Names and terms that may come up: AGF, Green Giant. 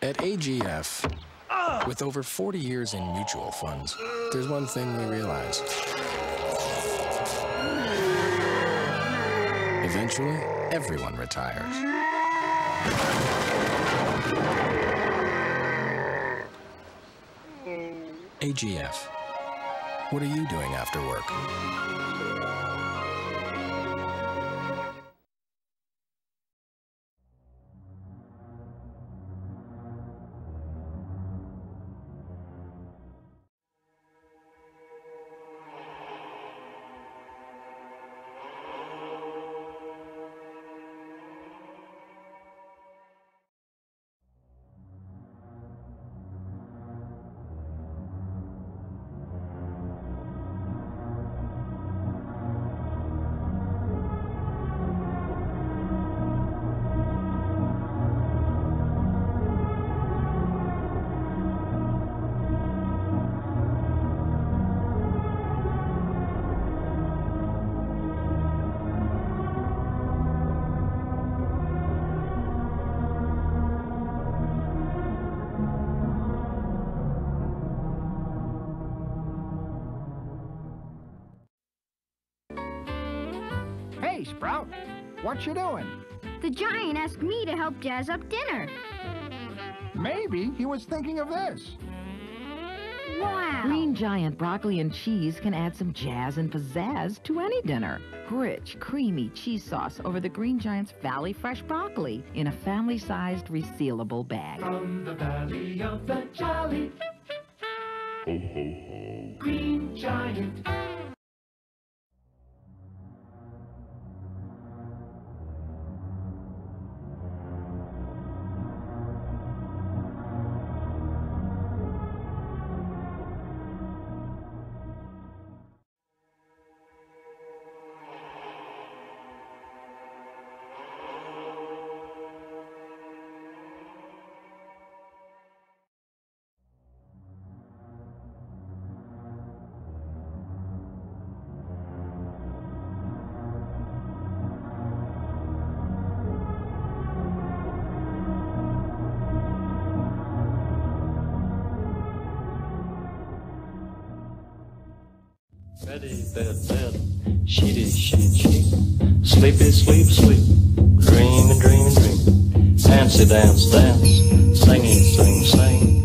At AGF, with over 40 years in mutual funds, there's one thing we realize. Eventually, everyone retires. AGF, what are you doing after work? Hey, Sprout, what you doing? The Giant asked me to help jazz up dinner. Maybe he was thinking of this. Wow! Green Giant broccoli and cheese can add some jazz and pizzazz to any dinner. Rich, creamy cheese sauce over the Green Giant's Valley Fresh broccoli in a family-sized resealable bag. From the Valley of the Jolly, ho, ho, ho. Green Giant. Betty, bed, bed, sheety, sheet, sheet, sleepy, sleep, sleep, dream and dream and dream, fancy, dance, dance, singing, sing, sing.